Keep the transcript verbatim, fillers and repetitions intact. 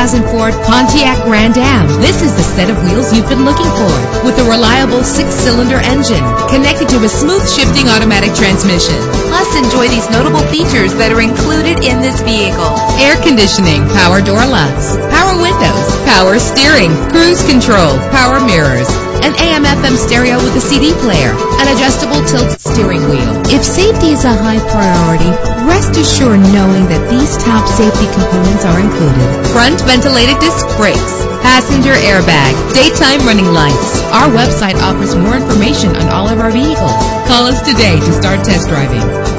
two thousand four Pontiac Grand Am. This is the set of wheels you've been looking for, with a reliable six-cylinder engine connected to a smooth shifting automatic transmission. Plus, enjoy these notable features that are included in this vehicle: air conditioning, power door locks, power windows, power steering, cruise control, power mirrors, an A M F M stereo with a C D player, an adjustable tilt steering wheel. If safety is a high priority, rest assured knowing that these top safety components are included: front ventilated disc brakes, passenger airbag, daytime running lights. Our website offers more information on all of our vehicles. Call us today to start test driving.